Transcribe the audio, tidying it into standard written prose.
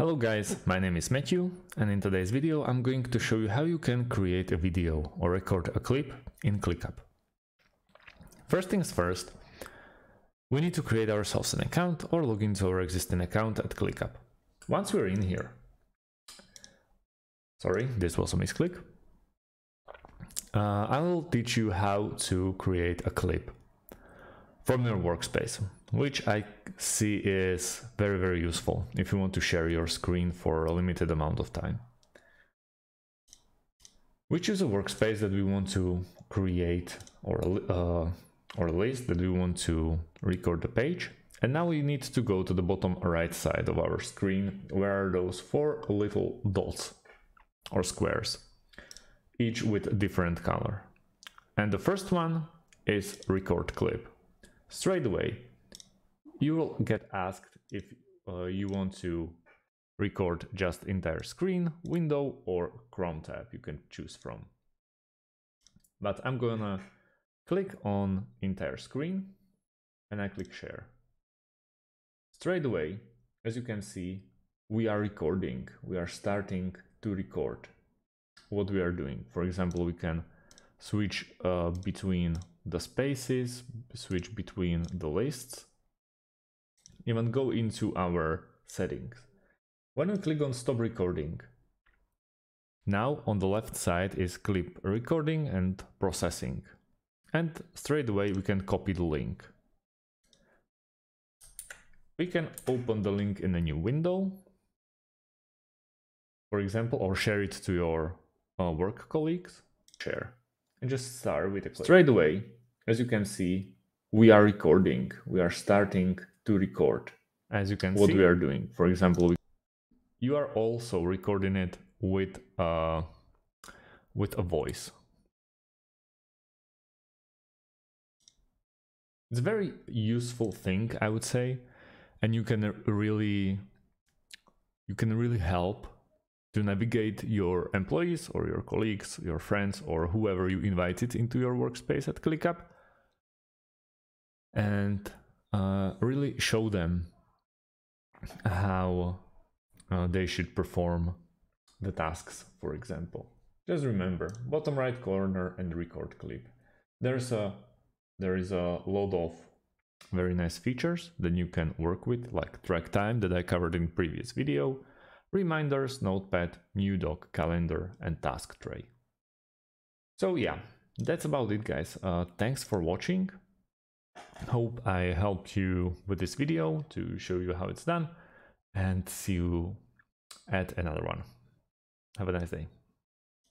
Hello guys, my name is Matthew, and in today's video I'm going to show you how you can create a video or record a clip in ClickUp. First things first, we need to create ourselves an account or log into our existing account at ClickUp. Once we're in here, sorry, this was a misclick, I will teach you how to create a clip from your workspace, which I see is very, very useful if you want to share your screen for a limited amount of time. We choose a workspace that we want to create or a list that we want to record the page. And now we need to go to the bottom right side of our screen, where are those four little dots or squares, each with a different color. And the first one is record clip. Straight away, you will get asked if you want to record just entire screen, window, or Chrome tab you can choose from. But I'm gonna click on entire screen and I click share. Straight away, as you can see, we are recording. We are starting to record what we are doing. For example, we can switch between the spaces, switch between the lists, even go into our settings. When we click on stop recording, now on the left side is clip recording and processing. And straight away we can copy the link. We can open the link in a new window, for example, or share it to your work colleagues. Share. And just start with a clip. Straight away, as you can see, we are recording. We are starting to record. As you can see, what we are doing. For example, you are also recording it with a voice. It's a very useful thing, I would say, and you can really help to navigate your employees or your colleagues, your friends, or whoever you invited into your workspace at ClickUp, and really show them how they should perform the tasks, for example. Just remember, bottom right corner and record clip. There is a load of very nice features that you can work with, like track time that I covered in previous video, reminders, notepad, new doc, calendar, and task tray. So yeah, that's about it guys. Thanks for watching. Hope I helped you with this video to show you how it's done, and see you at another one. Have a nice day.